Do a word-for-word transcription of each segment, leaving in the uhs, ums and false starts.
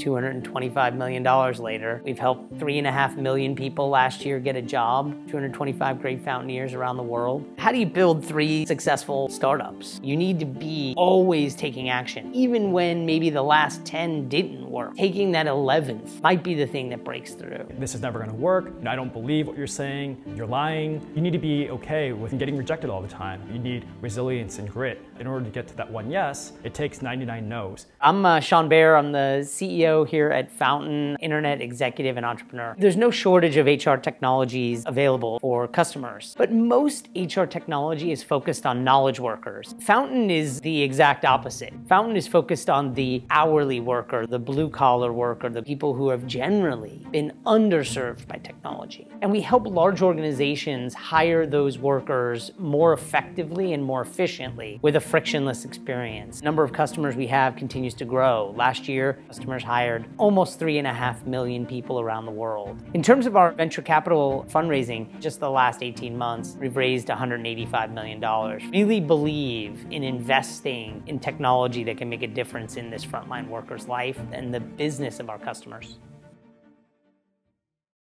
two hundred twenty-five million dollars later, we've helped three and a half million people last year get a job, two hundred twenty-five great Fountaineers around the world. How do you build three successful startups? You need to be always taking action, even when maybe the last ten didn't work. Taking that eleventh might be the thing that breaks through. This is never gonna work. I don't believe what you're saying. You're lying. You need to be okay with getting rejected all the time. You need resilience and grit. In order to get to that one yes, it takes ninety-nine no's. I'm uh, Sean Baer. I'm the C E O here at Fountain, internet executive and entrepreneur. There's no shortage of H R technologies available for customers, but most H R technology is focused on knowledge workers. Fountain is the exact opposite. Fountain is focused on the hourly worker, the blue collar worker, the people who have generally been underserved by technology. And we help large organizations hire those workers more effectively and more efficiently with a frictionless experience. The number of customers we have continues to grow. Last year, customers hired hired almost three and a half million people around the world. In terms of our venture capital fundraising, just the last eighteen months, we've raised one hundred eighty-five million dollars. Really believe in investing in technology that can make a difference in this frontline worker's life and the business of our customers.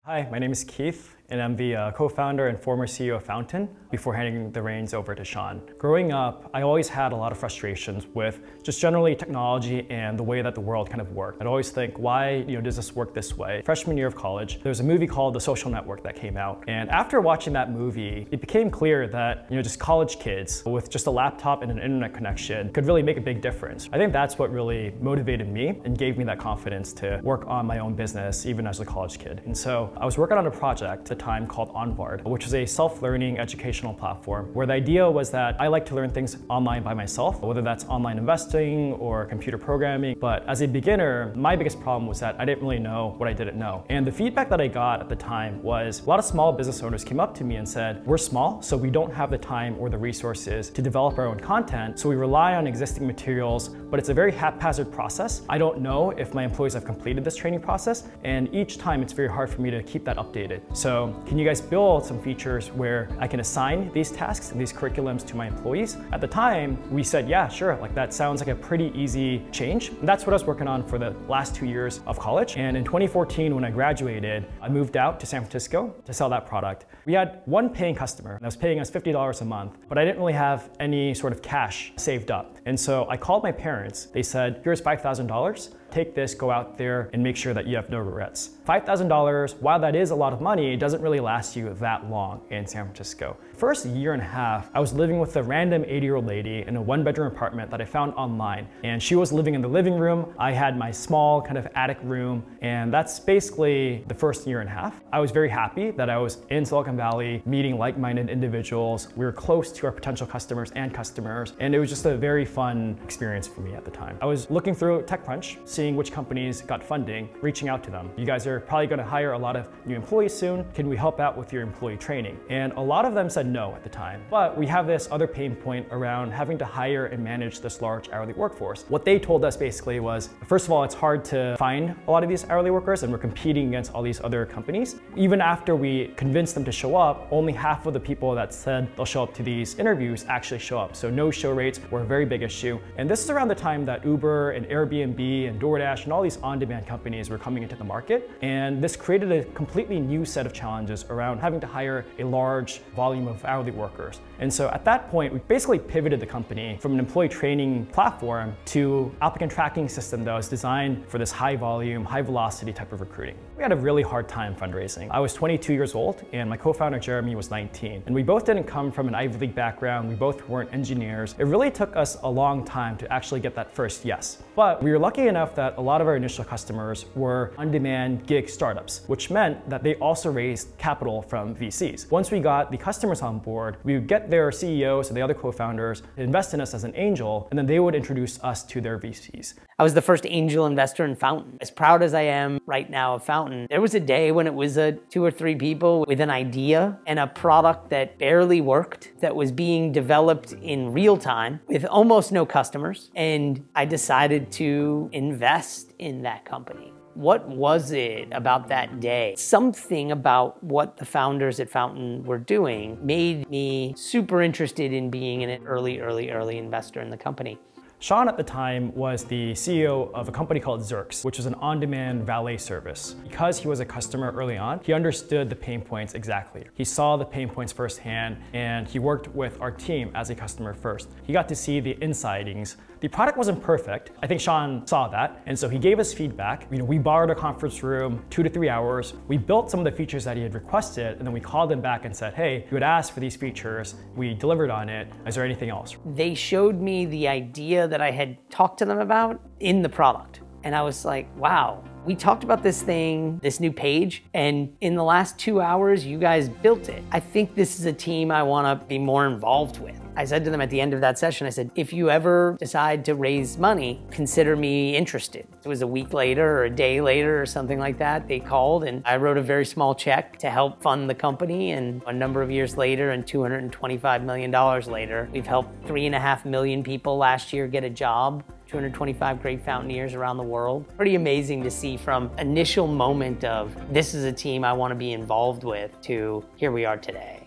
Hi, my name is Keith, and I'm the uh, co-founder and former C E O of Fountain before handing the reins over to Sean. Growing up, I always had a lot of frustrations with just generally technology and the way that the world kind of worked. I'd always think, why you know, does this work this way? Freshman year of college, there was a movie called The Social Network that came out. And after watching that movie, it became clear that you know, just college kids with just a laptop and an internet connection could really make a big difference. I think that's what really motivated me and gave me that confidence to work on my own business, even as a college kid. And so I was working on a project at the time called Onward, which is a self-learning educational platform where the idea was that I like to learn things online by myself, whether that's online investing or computer programming. But as a beginner, my biggest problem was that I didn't really know what I didn't know. And the feedback that I got at the time was a lot of small business owners came up to me and said, we're small, so we don't have the time or the resources to develop our own content. So we rely on existing materials, but it's a very haphazard process. I don't know if my employees have completed this training process. And each time it's very hard for me to keep that updated. So can you guys build some features where I can assign these tasks and these curriculums to my employees? At the time, we said, yeah, sure. Like that sounds like a pretty easy change. And that's what I was working on for the last two years of college. And in twenty fourteen, when I graduated, I moved out to San Francisco to sell that product. We had one paying customer that was paying us fifty dollars a month, but I didn't really have any sort of cash saved up. And so I called my parents. They said, here's five thousand dollars. Take this, go out there, and make sure that you have no regrets. five thousand dollars, while that is a lot of money, it doesn't really last you that long in San Francisco. First year and a half, I was living with a random eighty-year-old lady in a one-bedroom apartment that I found online. And she was living in the living room. I had my small kind of attic room. And that's basically the first year and a half. I was very happy that I was in Silicon Valley, meeting like-minded individuals. We were close to our potential customers and customers. And it was just a very fun experience for me at the time. I was looking through TechCrunch, seeing which companies got funding, reaching out to them. You guys are probably going to hire a lot of new employees soon. Can we help out with your employee training? And a lot of them said no at the time. But we have this other pain point around having to hire and manage this large hourly workforce. What they told us basically was, first of all, it's hard to find a lot of these hourly workers and we're competing against all these other companies. Even after we convinced them to show up, only half of the people that said they'll show up to these interviews actually show up. So no show rates were a very big issue. And this is around the time that Uber and Airbnb and DoorDash and all these on-demand companies were coming into the market. And this created a completely new set of challenges around having to hire a large volume of hourly workers. And so at that point, we basically pivoted the company from an employee training platform to applicant tracking system that was designed for this high volume, high velocity type of recruiting. We had a really hard time fundraising. I was twenty-two years old and my co-founder Jeremy was nineteen. And we both didn't come from an Ivy League background. We both weren't engineers. It really took us a long time to actually get that first yes. But we were lucky enough that that a lot of our initial customers were on-demand gig startups, which meant that they also raised capital from V Cs. Once we got the customers on board, we would get their C E Os and the other co-founders to invest in us as an angel, and then they would introduce us to their V Cs. I was the first angel investor in Fountain. As proud as I am right now of Fountain, there was a day when it was a two or three people with an idea and a product that barely worked, that was being developed in real time with almost no customers. And I decided to invest in that company. What was it about that day? Something about what the founders at Fountain were doing made me super interested in being an early, early, early investor in the company. Sean at the time was the C E O of a company called Zerks, which was an on-demand valet service. Because he was a customer early on, he understood the pain points exactly. He saw the pain points firsthand, and he worked with our team as a customer first. He got to see the insidings. The product wasn't perfect. I think Sean saw that, and so he gave us feedback. You know, we borrowed a conference room, two to three hours. We built some of the features that he had requested, and then we called him back and said, hey, you had asked for these features. We delivered on it. Is there anything else? They showed me the idea that I had talked to them about in the product. And I was like, wow, we talked about this thing, this new page, and in the last two hours, you guys built it. I think this is a team I want to be more involved with. I said to them at the end of that session, I said, if you ever decide to raise money, consider me interested. It was a week later or a day later or something like that. They called and I wrote a very small check to help fund the company. And a number of years later and two hundred twenty-five million dollars later, we've helped three and a half million people last year get a job. two hundred twenty-five great Fountainiers around the world. Pretty amazing to see from initial moment of this is a team I want to be involved with to here we are today.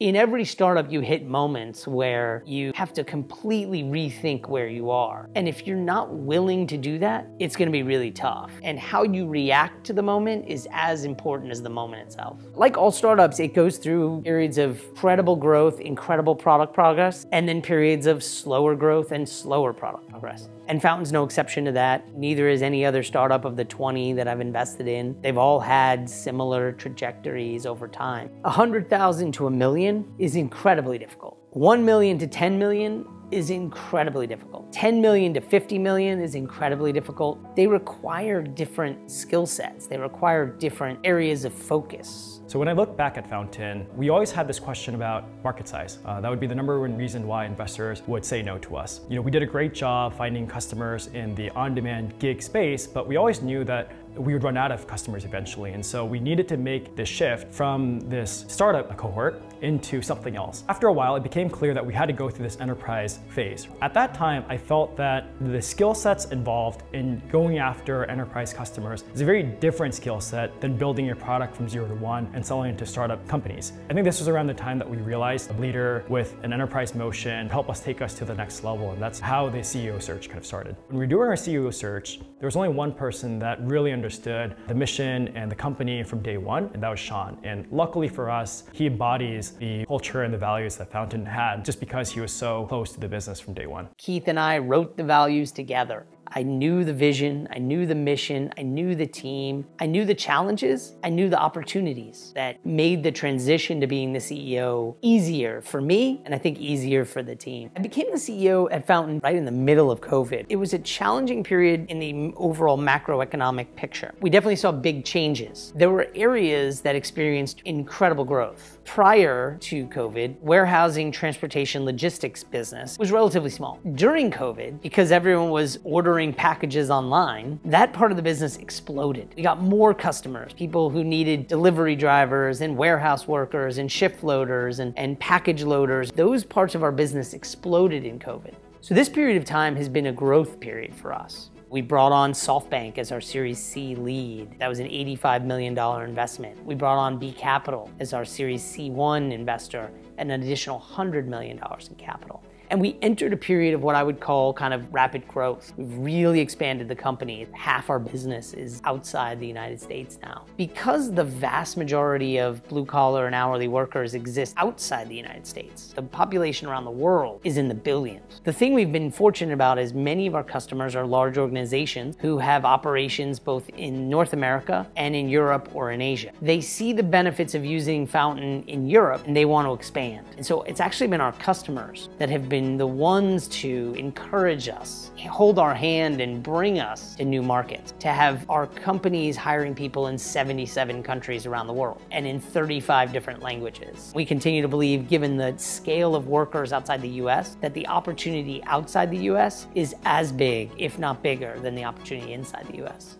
In every startup, you hit moments where you have to completely rethink where you are. And if you're not willing to do that, it's gonna be really tough. And how you react to the moment is as important as the moment itself. Like all startups, it goes through periods of incredible growth, incredible product progress, and then periods of slower growth and slower product progress. And Fountain's no exception to that. Neither is any other startup of the twenty that I've invested in. They've all had similar trajectories over time. one hundred thousand to a million is incredibly difficult. one million to ten million is incredibly difficult. ten million to fifty million is incredibly difficult. They require different skill sets. They require different areas of focus. So when I look back at Fountain, we always had this question about market size. Uh, that would be the number one reason why investors would say no to us. You know, we did a great job finding customers in the on-demand gig space, but we always knew that we would run out of customers eventually. And so we needed to make the shift from this startup cohort into something else. After a while, it became clear that we had to go through this enterprise phase. At that time, I felt that the skill sets involved in going after enterprise customers is a very different skill set than building your product from zero to one and selling it to startup companies. I think this was around the time that we realized a leader with an enterprise motion helped us take us to the next level. And that's how the C E O search kind of started. When we were doing our C E O search, there was only one person that really understood the mission and the company from day one, and that was Sean. And luckily for us, he embodies the culture and the values that Fountain had just because he was so close to the business from day one. Keith and I wrote the values together. I knew the vision, I knew the mission, I knew the team, I knew the challenges, I knew the opportunities that made the transition to being the C E O easier for me, and I think easier for the team. I became the C E O at Fountain right in the middle of COVID. It was a challenging period in the overall macroeconomic picture. We definitely saw big changes. There were areas that experienced incredible growth. Prior to COVID, warehousing, transportation, logistics business was relatively small. During COVID, because everyone was ordering packages online, that part of the business exploded. We got more customers, people who needed delivery drivers and warehouse workers and shift loaders and, and package loaders. Those parts of our business exploded in COVID. So this period of time has been a growth period for us. We brought on SoftBank as our Series C lead. That was an eighty-five million dollars investment. We brought on B Capital as our Series C one investor and an additional one hundred million dollars in capital. And we entered a period of what I would call kind of rapid growth. We've really expanded the company. Half our business is outside the United States now. Because the vast majority of blue collar and hourly workers exist outside the United States, the population around the world is in the billions. The thing we've been fortunate about is many of our customers are large organizations who have operations both in North America and in Europe or in Asia. They see the benefits of using Fountain in Europe and they want to expand. And so it's actually been our customers that have been the ones to encourage us, hold our hand and bring us to new markets, to have our companies hiring people in seventy-seven countries around the world and in thirty-five different languages. We continue to believe, given the scale of workers outside the U S, that the opportunity outside the U S is as big, if not bigger, than the opportunity inside the U S.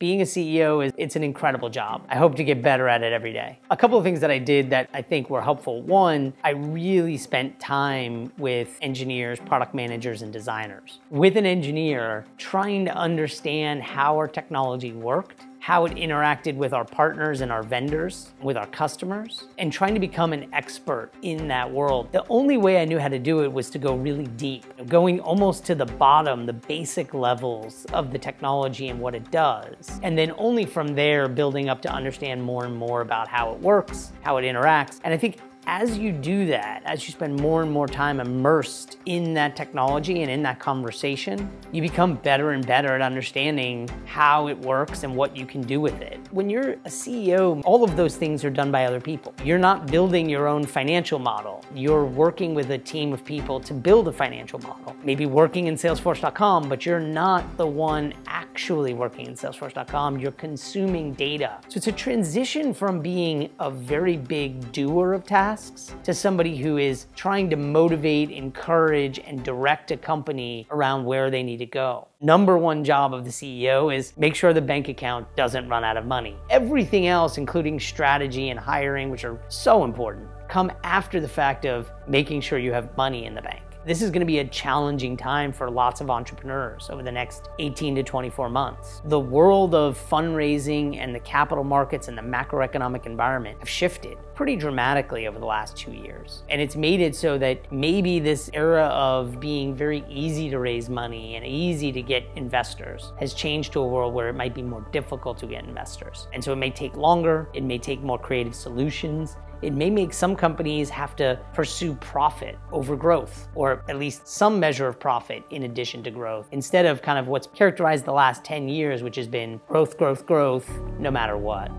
Being a C E O, is it's an incredible job. I hope to get better at it every day. A couple of things that I did that I think were helpful. One, I really spent time with engineers, product managers, and designers. With an engineer, trying to understand how our technology worked, how it interacted with our partners and our vendors, with our customers, and trying to become an expert in that world. The only way I knew how to do it was to go really deep, going almost to the bottom, the basic levels of the technology and what it does. And then only from there, building up to understand more and more about how it works, how it interacts. And I think as you do that, as you spend more and more time immersed in that technology and in that conversation, you become better and better at understanding how it works and what you can do with it. When you're a C E O, all of those things are done by other people. You're not building your own financial model. You're working with a team of people to build a financial model. Maybe working in Salesforce dot com, but you're not the one actually working in Salesforce dot com. You're consuming data. So it's a transition from being a very big doer of tasks to somebody who is trying to motivate, encourage, and direct a company around where they need to go. Number one job of the C E O is make sure the bank account doesn't run out of money. Everything else, including strategy and hiring, which are so important, come after the fact of making sure you have money in the bank. This is going to be a challenging time for lots of entrepreneurs over the next eighteen to twenty-four months. The world of fundraising and the capital markets and the macroeconomic environment have shifted pretty dramatically over the last two years. And it's made it so that maybe this era of being very easy to raise money and easy to get investors has changed to a world where it might be more difficult to get investors. And so it may take longer, it may take more creative solutions, it may make some companies have to pursue profit over growth, or at least some measure of profit in addition to growth, instead of kind of what's characterized the last ten years, which has been growth, growth, growth, no matter what.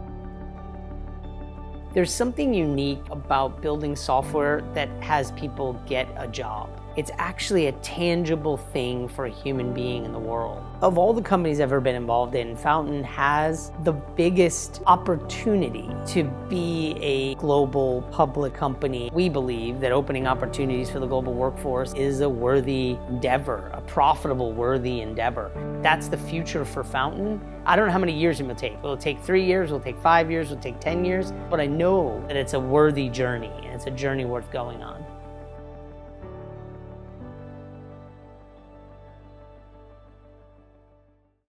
There's something unique about building software that has people get a job. It's actually a tangible thing for a human being in the world. Of all the companies I've ever been involved in, Fountain has the biggest opportunity to be a global public company. We believe that opening opportunities for the global workforce is a worthy endeavor, a profitable, worthy endeavor. That's the future for Fountain. I don't know how many years it will take. Will it take three years? Will it take five years? Will it take ten years? But I know that it's a worthy journey, and it's a journey worth going on.